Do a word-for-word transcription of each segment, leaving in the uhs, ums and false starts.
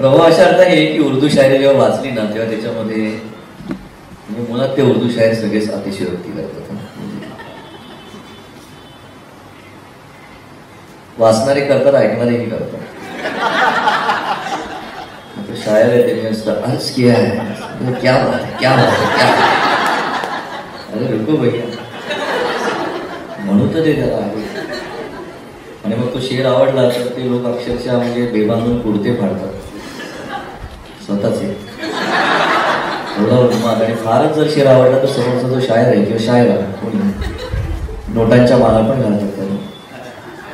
प्रभाव अशा अर्थ आहे की उर्दू शायरी जेव्हा वाचली ना तेव्हा त्याच्यामध्ये म्हणजे मुळात ते उर्दू शायर सगळेच अतिशयोक्ती करतात, वाचणारे करतात, ऐकणारेही करतात. शायर आहे त्याने असं अर्ज किया है, क्या बात है, क्या बात है, क्या अरे रुको भैया म्हणून तर ते त्याला आहे. आणि मग तो शेर आवडला तर ते लोक अक्षरशः म्हणजे बेबांधून कुडते फाडतात स्वतःचे रुमात. आणि फारच जर शेर आवडला तर समोरचा जो शायर आहे किंवा शायर कोणी नोटांच्या माला पण घालतात त्याने,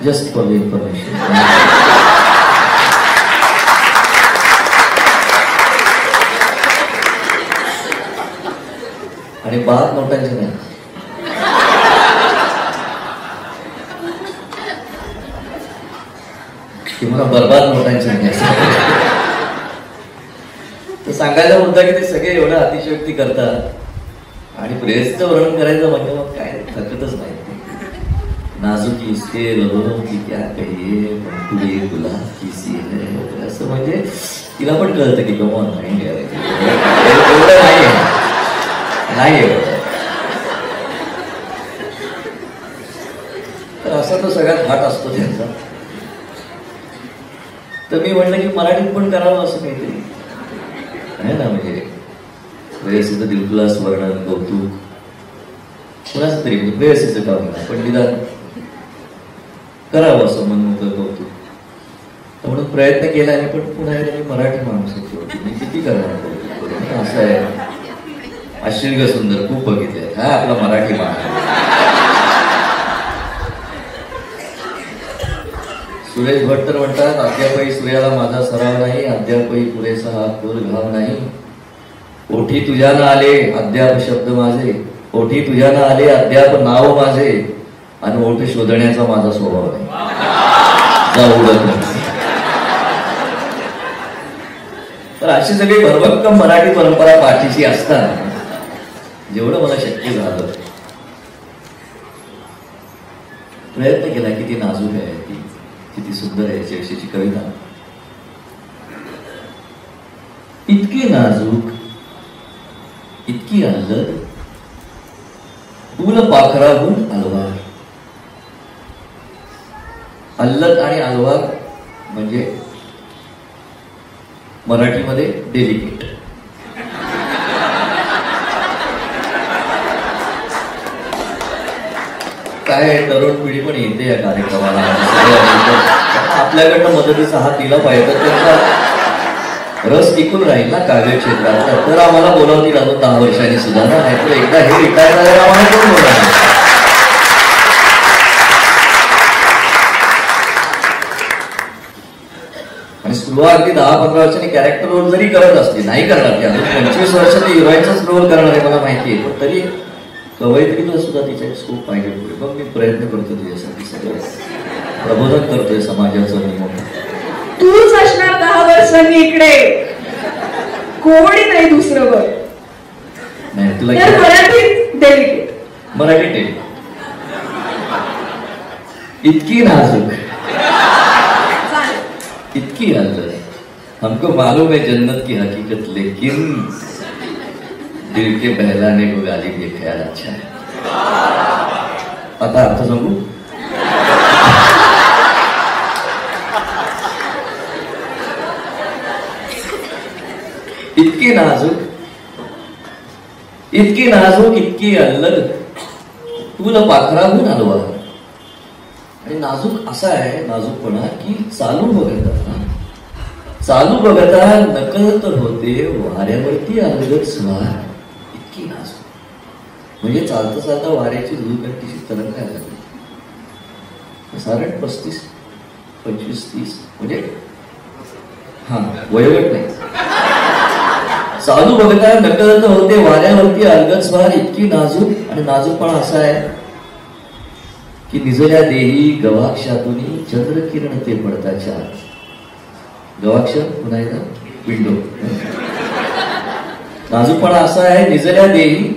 जस्ट फॉर द इन्फॉर्मेशन. आणि बात नोटांची नाही, किंवा बरबाद नोटांची नाही. तर सांगायला मुद्दा की ते सगळे एवढं अतिशयोक्ती करतात आणि प्रेसचं वर्णन करायचं म्हणजे मग काय थकतच नाही. नाजुकी इसके लहरों की क्या कहिए, पंखुड़ी गुलाब की सी है, असं म्हणजे तिला पण कळतं की कमॉन नाही नाही. तर असा तो सगळ्यात घाट असतो त्यांचा. तर मी म्हटलं की मराठीत पण करावं असं काहीतरी है ना, म्हणजे प्रेयसीचं दिलखुलास वर्णन, कौतुक कुणाचं तरी प्रेयसीचं काम नाही पण निदान करावं असं म्हणून तर कौतुक. म्हणून प्रयत्न केला आणि पण पुन्हा मराठी माणसाची होती मी किती करणार. असं आहे आश्चर्य सुंदर खूप बघितलंय हा आपला मराठी माणूस. सुरेश भट तर म्हणतात अद्यापही सूर्याला माझा सराव नाही, अद्यापही पुरेसा हा खोल घाव नाही, ओठी तुझ्यानं आले अद्याप शब्द माझे, ओठी तुझ्यानं आले अद्याप नाव माझे, आणि ओठ शोधण्याचा माझा स्वभाव नाही. तर अशी सगळी भरभक्कम मराठी परंपरा पाठीशी असताना जेवढं मला शक्य झालं प्रयत्न केला की ती नाजूक आहे, ती किती सुंदर आहे याच्या विषयीची कविता. इतकी नाजूक इतकी आल्लद फुल पाखराहून अलवार. आल्लद आणि अलवार म्हणजे मराठीमध्ये डेलिकेट. काय तरुण पिढी पण येते या कार्यक्रमाला, आपल्याकडनं मदतीचा हात दिला पाहिजे, त्यांचा रस टिकून राहील ना कार्यक्षेत्रात. तर आम्हाला बोलावतील अजून दहा वर्षांनी सुद्धा ना, नाहीतर एकदा हे रिटायर झाल्यावर आम्हाला कोण बोलणार. आणि सुरुवात अगदी दहा पंधरा वर्षांनी कॅरेक्टर रोल जरी करत असते, नाही करणार ते अजून पंचवीस वर्षांनी हिरोईनचाच रोल करणार आहे मला माहिती आहे, पण तरी कवयित्रीला सुद्धा तिच्या स्कोप पाहिजे. मग मी प्रयत्न करतो तुझ्यासाठी, सगळं प्रबोधन करतोय समाजाचं. तूच असणार दहा वर्षांनी इकडे, कोणी नाही दुसरं बघ. नाही तुला मराठीत डेलिकेट, मराठीत डेलिकेट. इतकी नाजूक इतकी नाजूक हमको मालूम है जन्नत की हकीकत, लेकिन दिल के बहलाने को गाली ये ख्याल अच्छा है. आता अर्थ सांगू. इतकी नाजूक इतकी नाजूक इतकी अल्लद फुल पाखराहून अलवार. आणि नाजूक असा आहे नाजूकपणा की चालू बघता चालू बघता नकल तर होते वाऱ्यावरती अलगद स्वार. म्हणजे चालता चालता वाऱ्याची धुळकट्टीशी तरंग लागली. साधारण पस्तीस पंचवीस तीस म्हणजे हा वयोगट नाही. चालू बघता नकळत होते वाऱ्यावरती अलगद स्वार इतकी नाजूक. आणि नाजूकपणा असा आहे की निजल्या देही गवाक्षातून चंद्रकिरण ते पडताच्या. गवाक्ष पुन्हा एकदा विंडो. नाजूकपणा असा आहे निजल्या देही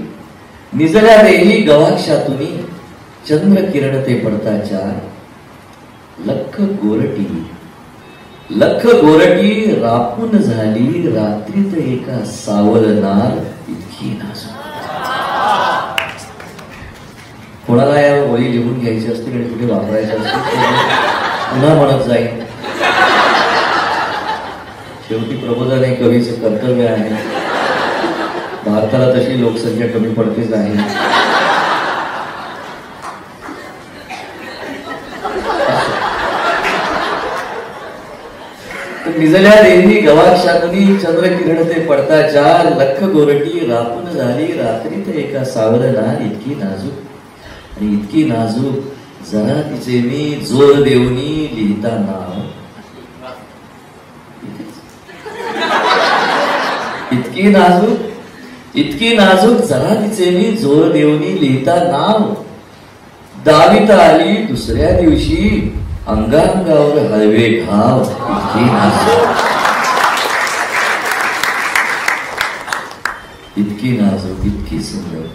निजल्या देही गवाक्षातून चंद्रकिरण ते पडताच्या, लख गोरटी लख गोरटी राखून झाली रात्रीत एका सावरणार इतकी नाजूक। कोणाला या ओळी लिहून घ्यायची असते आणि कुठे वापरायची असते पुन्हा म्हणत जाईल। शेवटी प्रबोधन हे कवीचं कर्तव्य आहे। भारताला तशी लोकसंख्या कमी पडतेच आहे। निजल्या देवी गवाक्षातुनी चंद्र किरण ते पडता चार लख गोरटी राखून झाली रात्री ते एका सावरणार इतकी नाजूक। आणि इतकी नाजूक जरा तिचे मी जोर देऊनी लिहिता नाव इतकी नाजूक इतकी नाजूक जरा तिचे मी जोर देऊनी लिहिता नाव। दाविता आली दुसऱ्या दिवशी अंगांगावर हळवे घाव इतकी नाजूक इतकी नाजूक इतकी सुंदर।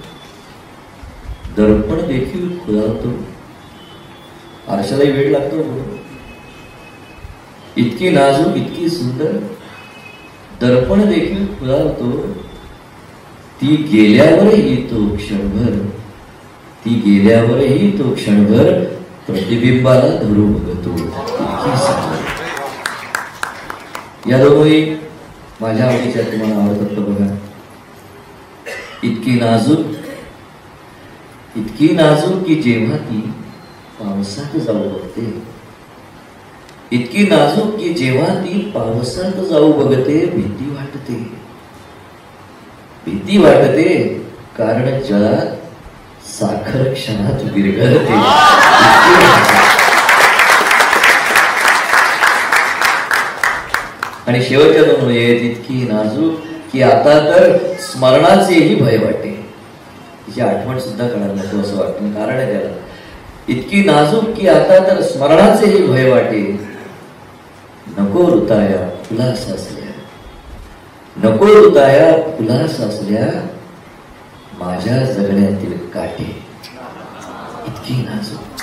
दर्पण देखील खुलावतो आरशालाही वेळ लागतो। इतकी नाजूक इतकी सुंदर दर्पण देखील खुलावतो। ती गेल्यावरही तो क्षणभर ती गेल्यावरही तो क्षणभर प्रतिबिंबाला धरून बघतो इतकी सुंदर। या दोघी माझ्या आवडीच्या तुम्हाला आवडतात बघा। इतकी नाजूक इतकी नाजूक की जेव्हा ती पावसात जाऊ बघते इतकी नाजूक की जेव्हा ती पावसात जाऊ बघते भीती वाटते भीती वाटते कारण जळात साखर क्षणात विरघळते। आणि शेवटच्या दोन आहेत इतकी नाजूक की आता तर स्मरणाचेही भय वाटते। तिची आठवण सुद्धा करायला नको असं वाटतं कारण आहे त्याला। इतकी नाजूक की आता तर स्मरणाचेही भय वाटे नको ऋताया फुला साचल्या नको ऋताया फुला साचल्या माझ्या जगण्यातील काटे इतकी नाजूक।